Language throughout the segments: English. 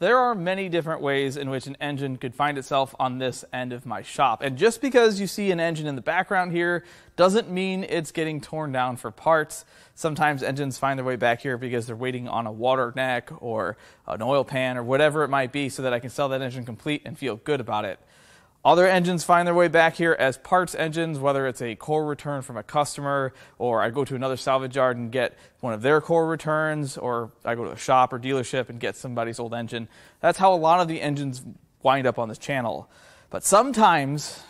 There are many different ways in which an engine could find itself on this end of my shop. And just because you see an engine in the background here doesn't mean it's getting torn down for parts. Sometimes engines find their way back here because they're waiting on a water neck or an oil pan or whatever it might be so that I can sell that engine complete and feel good about it. Other engines find their way back here as parts engines, whether it's a core return from a customer, or I go to another salvage yard and get one of their core returns, or I go to a shop or dealership and get somebody's old engine. That's how a lot of the engines wind up on this channel. But sometimes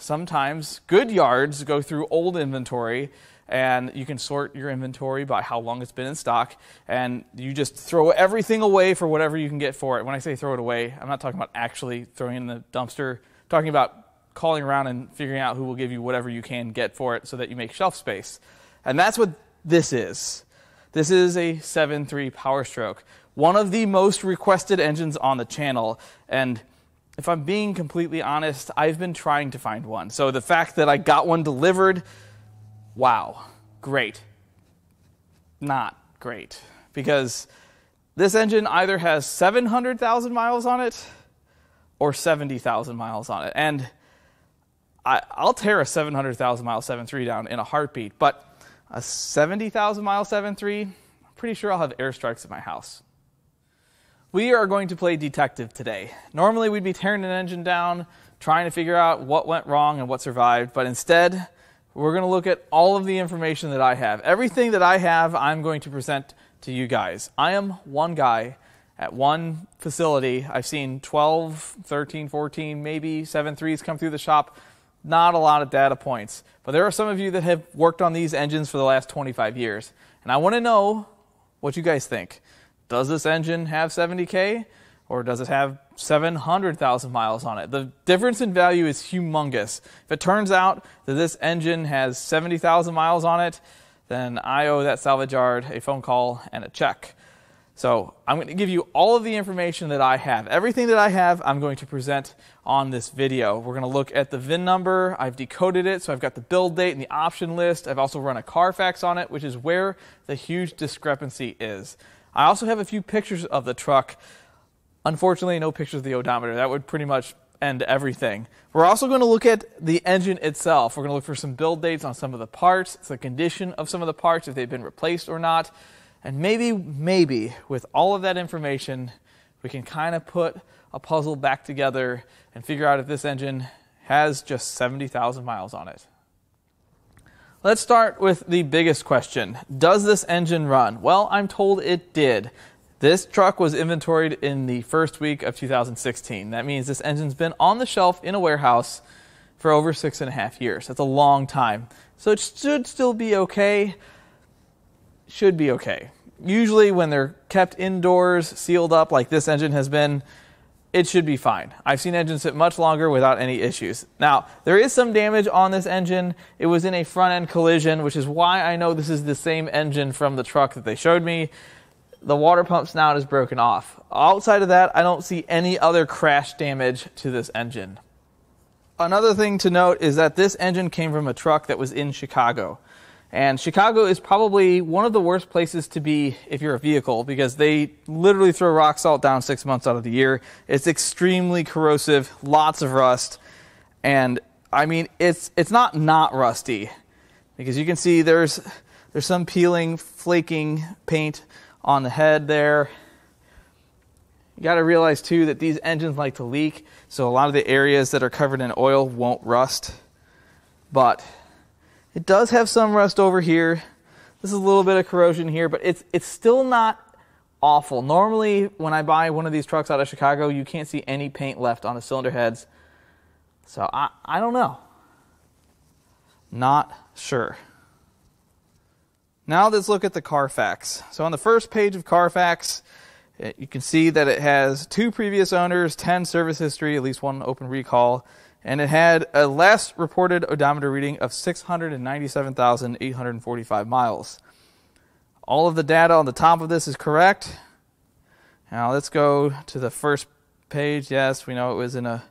good yards go through old inventory, and you can sort your inventory by how long it's been in stock, and you just throw everything away for whatever you can get for it. When I say throw it away, I'm not talking about actually throwing it in the dumpster. I'm talking about calling around and figuring out who will give you whatever you can get for it so that you make shelf space. And that's what this is. This is a 7.3 power stroke, one of the most requested engines on the channel. And if I'm being completely honest, I've been trying to find one. So the fact that I got one delivered, wow, great. Not great, because this engine either has 700,000 miles on it or 70,000 miles on it. And I'll tear a 700,000 mile 7.3 down in a heartbeat, but a 70,000 mile 7.3, I'm pretty sure I'll have air strikes at my house. We are going to play detective today. Normally we'd be tearing an engine down, trying to figure out what went wrong and what survived, but instead we're gonna look at all of the information that I have. Everything that I have, I'm going to present to you guys. I am one guy at one facility. I've seen 12, 13, 14, maybe 7.3s come through the shop. Not a lot of data points, but there are some of you that have worked on these engines for the last 25 years. And I want to know what you guys think. Does this engine have 70K, or does it have 700,000 miles on it? The difference in value is humongous. If it turns out that this engine has 70,000 miles on it, then I owe that salvage yard a phone call and a check. So I'm going to give you all of the information that I have. Everything that I have, I'm going to present on this video. We're going to look at the VIN number. I've decoded it, so I've got the build date and the option list. I've also run a Carfax on it, which is where the huge discrepancy is. I also have a few pictures of the truck. Unfortunately, no pictures of the odometer. That would pretty much end everything. We're also going to look at the engine itself. We're going to look for some build dates on some of the parts, the condition of some of the parts, if they've been replaced or not. And maybe, with all of that information, we can kind of put a puzzle back together and figure out if this engine has just 70,000 miles on it. Let's start with the biggest question. Does this engine run? Well, I'm told it did. This truck was inventoried in the first week of 2016. That means this engine's been on the shelf in a warehouse for over 6.5 years. That's a long time. So it should still be okay. Should be okay. Usually when they're kept indoors, sealed up like this engine has been, it should be fine. I've seen engines sit much longer without any issues. Now, there is some damage on this engine. It was in a front-end collision, which is why I know this is the same engine from the truck that they showed me. The water pump snout is broken off. Outside of that, I don't see any other crash damage to this engine. Another thing to note is that this engine came from a truck that was in Chicago. And Chicago is probably one of the worst places to be if you're a vehicle, because they literally throw rock salt down 6 months out of the year. It's extremely corrosive, lots of rust. And I mean, it's not rusty, because you can see there's some peeling, flaking paint on the head there. You got to realize too that these engines like to leak, so a lot of the areas that are covered in oil won't rust. But it does have some rust over here. This is a little bit of corrosion here, but it's still not awful. Normally, when I buy one of these trucks out of Chicago, you can't see any paint left on the cylinder heads. So I don't know. Not sure. Now let's look at the Carfax. So on the first page of Carfax, you can see that it has 2 previous owners, 10 service history, at least 1 open recall. And it had a last reported odometer reading of 697,845 miles. All of the data on the top of this is correct. Now let's go to the first page. Yes, we know it was in a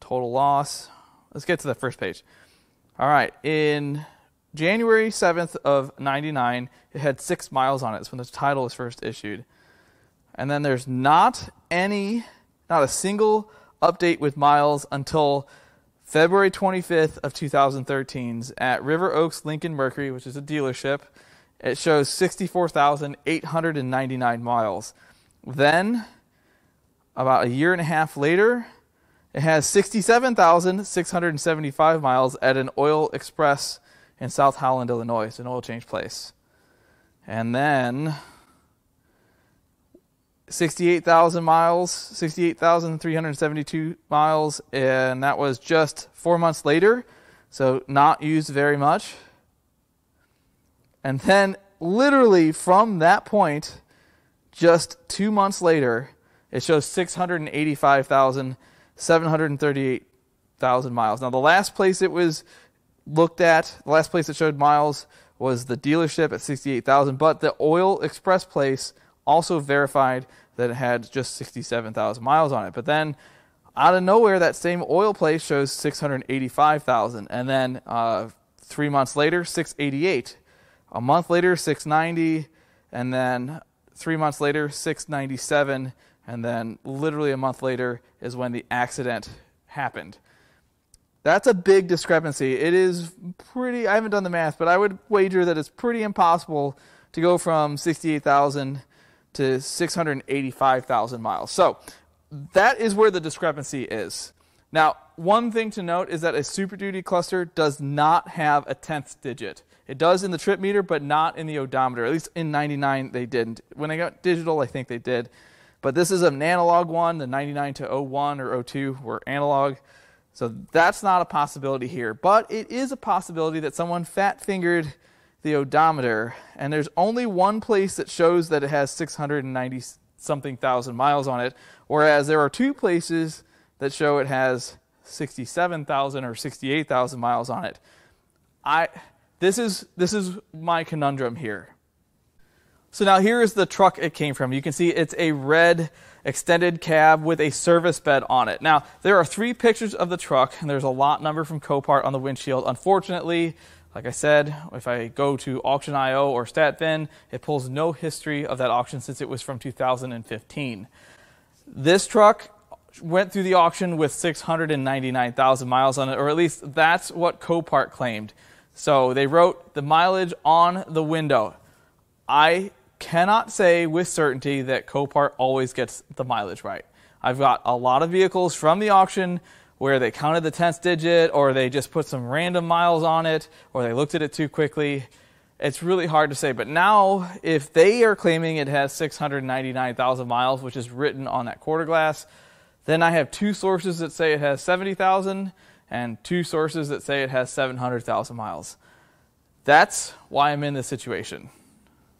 total loss. Let's get to the first page. All right, in January 7th of 99, it had 6 miles on it. That's when the title was first issued. And then there's not not a single update with miles until February 25th of 2013 at River Oaks Lincoln Mercury, which is a dealership. It shows 64,899 miles. Then, about a year and a half later, it has 67,675 miles at an Oil Express in South Holland, Illinois. It's an oil change place. And then 68,000 miles, 68,372 miles, and that was just 4 months later, so not used very much. And then literally from that point, just 2 months later, it shows 685,738 miles. Now, the last place it was looked at, the last place it showed miles was the dealership at 68,000, but the Oil Express place also verified that it had just 67,000 miles on it. But then, out of nowhere, that same oil place shows 685,000, and then 3 months later, 688. A month later, 690, and then 3 months later, 697, and then literally a month later is when the accident happened. That's a big discrepancy. It is pretty, I haven't done the math, but I would wager that it's pretty impossible to go from 68,000 to 685,000 miles. So that is where the discrepancy is. Now, one thing to note is that a Super Duty cluster does not have a 10th digit. It does in the trip meter, but not in the odometer. At least in 99, they didn't. When I got digital, I think they did. But this is an analog one. The 99 to 01 or 02 were analog. So that's not a possibility here, but it is a possibility that someone fat-fingered the odometer, and there's only one place that shows that it has 690-something thousand miles on it, whereas there are two places that show it has 67,000 or 68,000 miles on it. This is my conundrum here. So now here is the truck it came from. You can see it's a red extended cab with a service bed on it. Now, there are three pictures of the truck, and there's a lot number from Copart on the windshield. Unfortunately, like I said, if I go to Auction.io or StatFin, it pulls no history of that auction since it was from 2015. This truck went through the auction with 699,000 miles on it, or at least that's what Copart claimed. So they wrote the mileage on the window. I cannot say with certainty that Copart always gets the mileage right. I've got a lot of vehicles from the auction where they counted the 10th digit, or they just put some random miles on it, or they looked at it too quickly. It's really hard to say. But now, if they are claiming it has 699,000 miles, which is written on that quarter glass, then I have two sources that say it has 70,000 and two sources that say it has 700,000 miles. That's why I'm in this situation.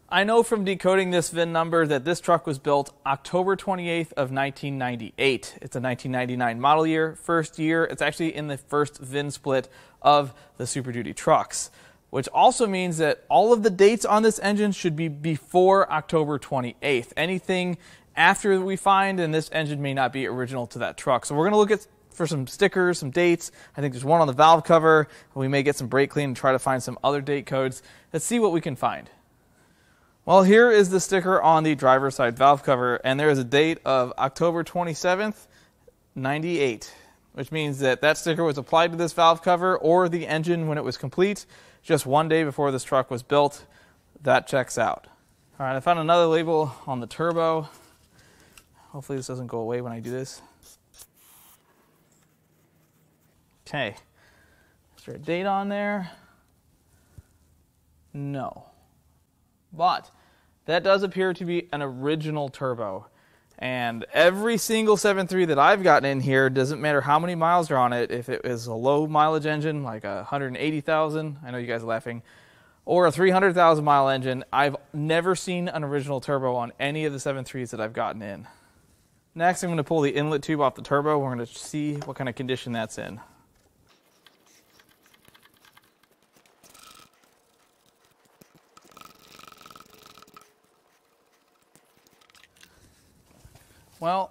I know from decoding this VIN number that this truck was built October 28th of 1998. It's a 1999 model year, first year. It's actually in the first VIN split of the Super Duty trucks, which also means that all of the dates on this engine should be before October 28th. Anything after we find, and this engine may not be original to that truck. So we're going to look for some stickers, some dates. I think there's one on the valve cover. We may get some brake clean and try to find some other date codes. Let's see what we can find. Well, here is the sticker on the driver's side valve cover, and there is a date of October 27th, 98, which means that that sticker was applied to this valve cover or the engine when it was complete, just 1 day before this truck was built. That checks out. All right, I found another label on the turbo. Hopefully this doesn't go away when I do this. Okay, is there a date on there? No. But that does appear to be an original turbo, and every single 7.3 that I've gotten in here, doesn't matter how many miles are on it, if it is a low mileage engine like a 180,000, I know you guys are laughing, or a 300,000 mile engine, I've never seen an original turbo on any of the 7.3s that I've gotten in. Next, I'm going to pull the inlet tube off the turbo. We're going to see what kind of condition that's in. Well,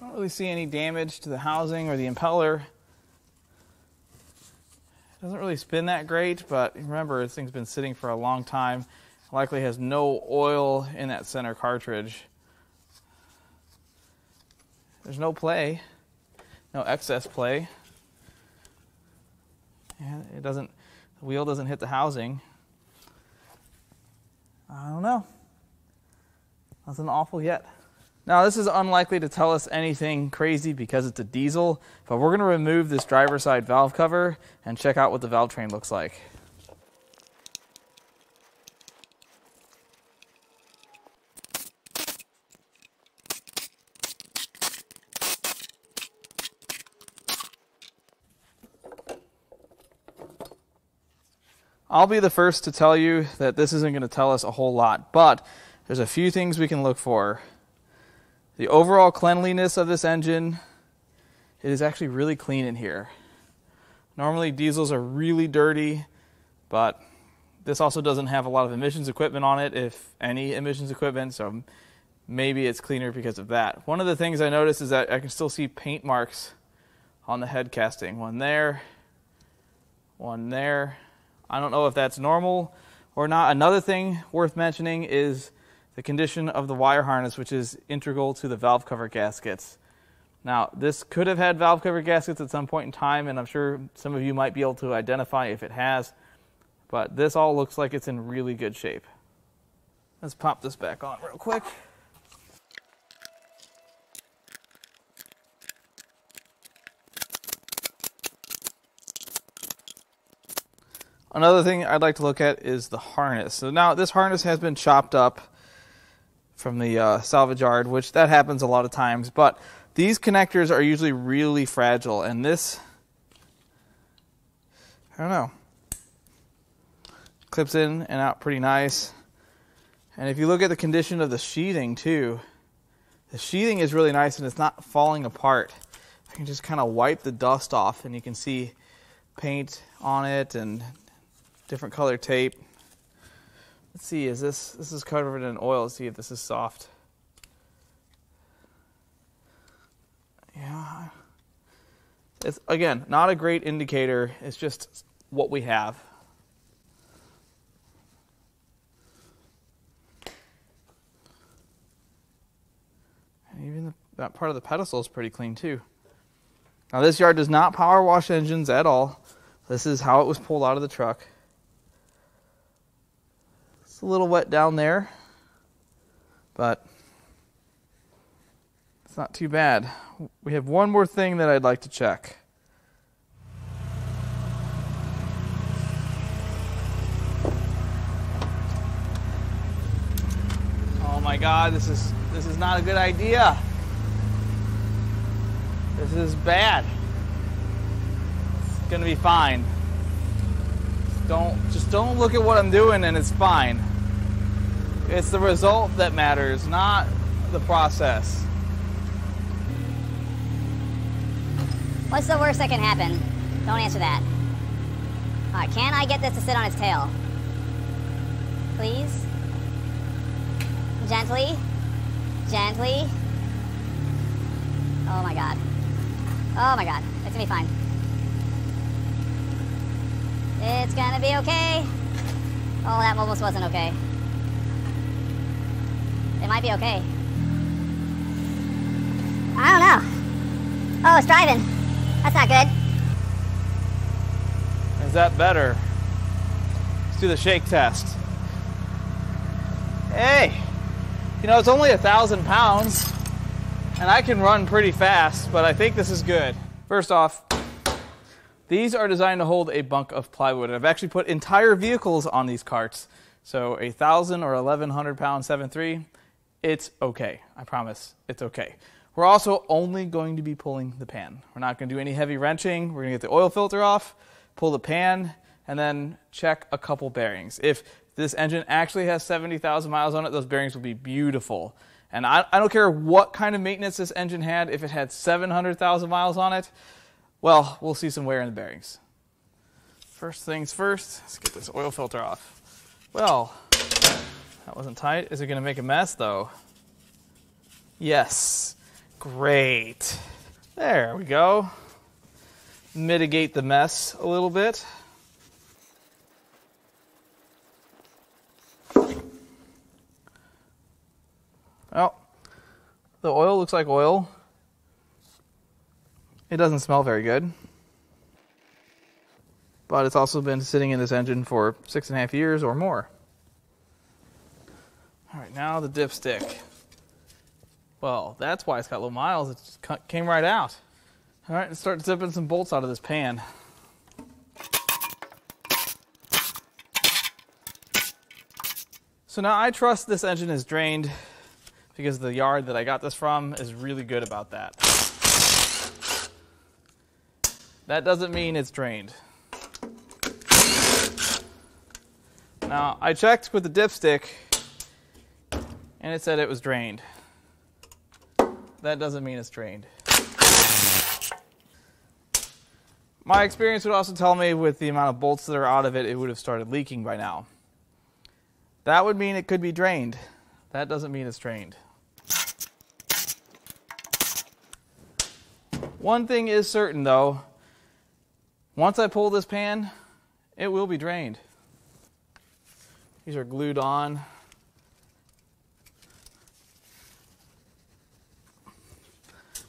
I don't really see any damage to the housing or the impeller. It doesn't really spin that great, but remember, this thing's been sitting for a long time. Likely has no oil in that center cartridge. There's no play, no excess play. And it doesn't, the wheel doesn't hit the housing. I don't know. Nothing awful yet. Now this is unlikely to tell us anything crazy because it's a diesel, but we're going to remove this driver's side valve cover and check out what the valve train looks like. I'll be the first to tell you that this isn't going to tell us a whole lot, but there's a few things we can look for. The overall cleanliness of this engine, it is actually really clean in here. Normally diesels are really dirty, but this also doesn't have a lot of emissions equipment on it, if any emissions equipment, so maybe it's cleaner because of that. One of the things I noticed is that I can still see paint marks on the head casting. One there, one there. I don't know if that's normal or not. Another thing worth mentioning is the condition of the wire harness, which is integral to the valve cover gaskets. Now, this could have had valve cover gaskets at some point in time, and I'm sure some of you might be able to identify if it has, but this all looks like it's in really good shape. Let's pop this back on real quick. Another thing I'd like to look at is the harness. So now this harness has been chopped up from the salvage yard, which that happens a lot of times, but these connectors are usually really fragile, and this, I don't know, clips in and out pretty nice. And if you look at the condition of the sheathing too, the sheathing is really nice and it's not falling apart. I can just kind of wipe the dust off and you can see paint on it and different color tape. Let's see, is this is covered in oil. Let's see if this is soft. Yeah. It's, again, not a great indicator. It's just what we have. And even that part of the pedestal is pretty clean too. Now this yard does not power wash engines at all. This is how it was pulled out of the truck. It's a little wet down there, but it's not too bad. We have one more thing that I'd like to check. Oh my God, this is not a good idea. This is bad. It's gonna be fine. Just don't look at what I'm doing and it's fine. It's the result that matters, not the process. What's the worst that can happen? Don't answer that. All right, can I get this to sit on its tail? Please? Gently? Gently? Oh my God. Oh my God, it's gonna be fine. It's gonna be okay. Oh, that almost wasn't okay. It might be okay. I don't know. Oh, it's driving. That's not good. Is that better? Let's do the shake test. Hey, you know, it's only 1,000 pounds and I can run pretty fast, but I think this is good. First off, these are designed to hold a bunk of plywood. I've actually put entire vehicles on these carts. So 1,000 or 1,100 pound 7.3, it's okay. I promise, it's okay. We're also only going to be pulling the pan. We're not gonna do any heavy wrenching. We're gonna get the oil filter off, pull the pan, and then check a couple bearings. If this engine actually has 70,000 miles on it, those bearings will be beautiful. And I don't care what kind of maintenance this engine had, if it had 700,000 miles on it, well, we'll see some wear in the bearings. First things first, let's get this oil filter off. Well, that wasn't tight. Is it gonna make a mess though? Yes, great. There we go. Mitigate the mess a little bit. Well, the oil looks like oil. It doesn't smell very good, but it's also been sitting in this engine for 6.5 years or more. All right, now the dipstick. Well, that's why it's got low miles. It just came right out. All right, let's start zipping some bolts out of this pan. So now I trust this engine is drained because the yard that I got this from is really good about that. That doesn't mean it's drained. Now, I checked with the dipstick and it said it was drained. That doesn't mean it's drained. My experience would also tell me with the amount of bolts that are out of it, it would have started leaking by now. That would mean it could be drained. That doesn't mean it's drained. One thing is certain though, once I pull this pan, it will be drained. These are glued on.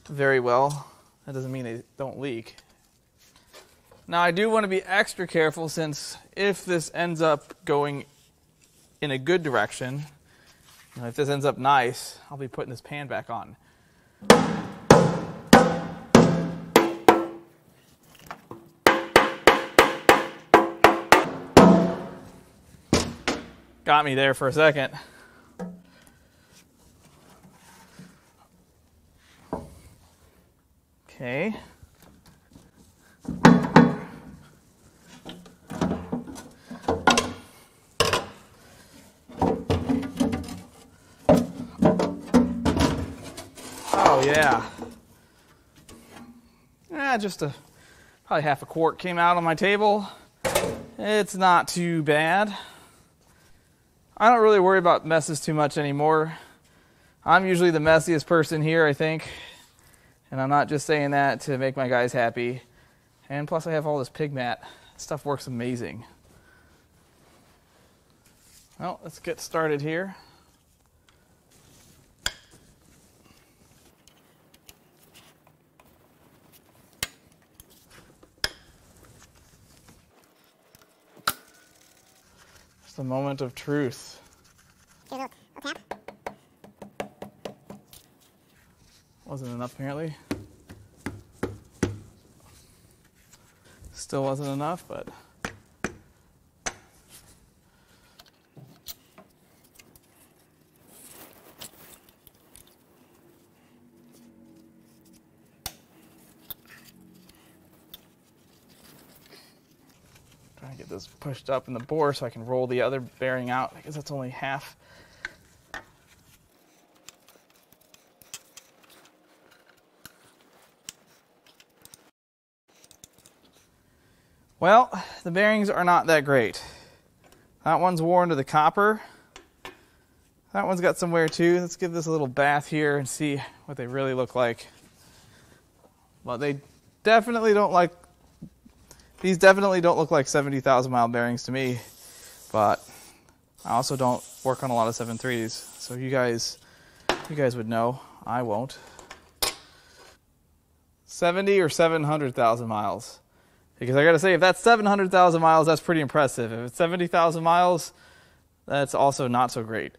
Very well. That doesn't mean they don't leak. Now I do want to be extra careful, since if this ends up going in a good direction, and if this ends up nice, I'll be putting this pan back on. Got me there for a second. Okay. Oh yeah. Just probably half a quart came out on my table. It's not too bad. I don't really worry about messes too much anymore. I'm usually the messiest person here, I think. And I'm not just saying that to make my guys happy. And plus I have all this pig mat. This stuff works amazing. Well, let's get started here. It's the moment of truth. Wasn't enough, apparently. Still wasn't enough, but. Trying to get this pushed up in the bore so I can roll the other bearing out, because that's only half. Well, the bearings are not that great. That one's worn to the copper. That one's got some wear too. Let's give this a little bath here and see what they really look like. Well, they definitely don't like, these definitely don't look like 70,000 mile bearings to me, but I also don't work on a lot of 7.3s. So you guys would know, I won't. 70 or 700,000 miles. Because I gotta say, if that's 700,000 miles, that's pretty impressive. If it's 70,000 miles, that's also not so great.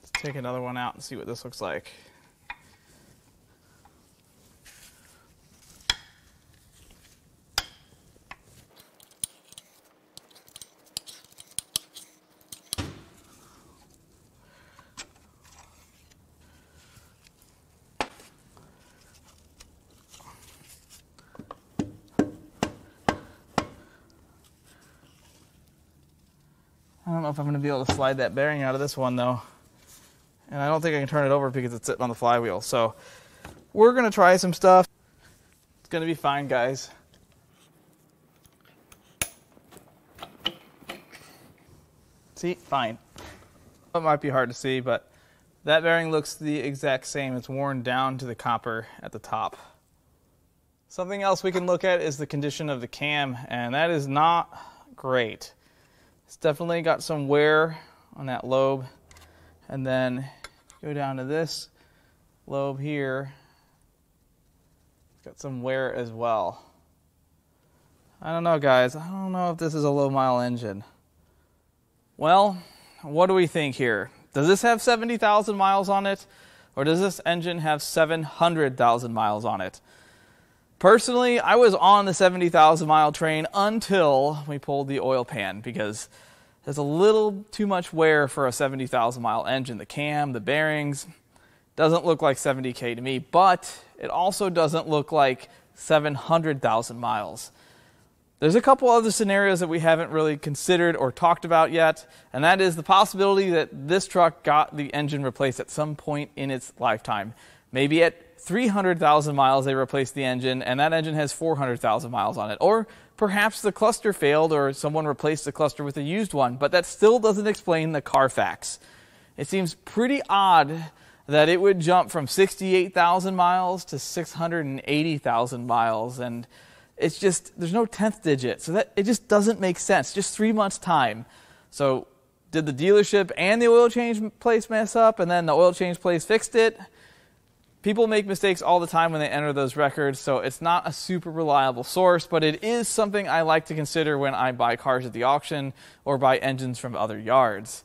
Let's take another one out and see what this looks like. I don't know if I'm going to be able to slide that bearing out of this one though, and I don't think I can turn it over because it's sitting on the flywheel, so we're going to try some stuff. It's going to be fine, guys. See, fine. It might be hard to see, but that bearing looks the exact same. It's worn down to the copper at the top. Something else we can look at is the condition of the cam, and that is not great. It's definitely got some wear on that lobe, and then go down to this lobe here, got some wear as well. I don't know, guys. I don't know if this is a low mile engine. Well, what do we think here? Does this have 70,000 miles on it, or does this engine have 700,000 miles on it? Personally, I was on the 70,000 mile train until we pulled the oil pan, because there's a little too much wear for a 70,000 mile engine. The cam, the bearings, doesn't look like 70K to me, but it also doesn't look like 700,000 miles. There's a couple other scenarios that we haven't really considered or talked about yet, and that is the possibility that this truck got the engine replaced at some point in its lifetime. Maybe at 300,000 miles they replaced the engine, and that engine has 400,000 miles on it. Or perhaps the cluster failed or someone replaced the cluster with a used one, but that still doesn't explain the Carfax. It seems pretty odd that it would jump from 68,000 miles to 680,000 miles, and it's just, there's no 10th digit, so that it just doesn't make sense. Just 3 months time. So did the dealership and the oil change place mess up, and then the oil change place fixed it? People make mistakes all the time when they enter those records, so it's not a super reliable source, but it is something I like to consider when I buy cars at the auction or buy engines from other yards.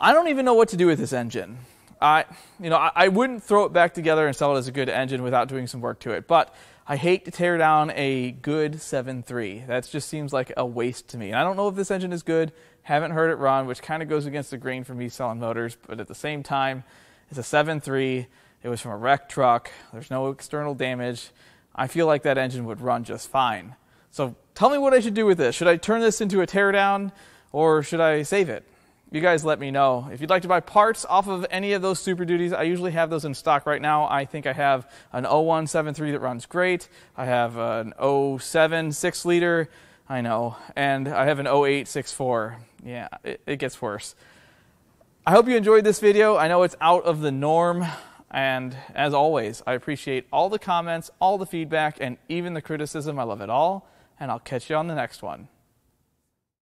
I don't even know what to do with this engine. I wouldn't throw it back together and sell it as a good engine without doing some work to it, but I hate to tear down a good 7.3. That just seems like a waste to me. And I don't know if this engine is good. Haven't heard it run, which kind of goes against the grain for me selling motors. But at the same time, it's a 7.3. It was from a wrecked truck. There's no external damage. I feel like that engine would run just fine. So tell me what I should do with this. Should I turn this into a teardown, or should I save it? You guys let me know. If you'd like to buy parts off of any of those Super Duties, I usually have those in stock right now. I think I have an 0173 that runs great. I have an 07 6-liter, I know, and I have an 0864. Yeah, it gets worse. I hope you enjoyed this video. I know it's out of the norm, and as always, I appreciate all the comments, all the feedback, and even the criticism. I love it all, and I'll catch you on the next one.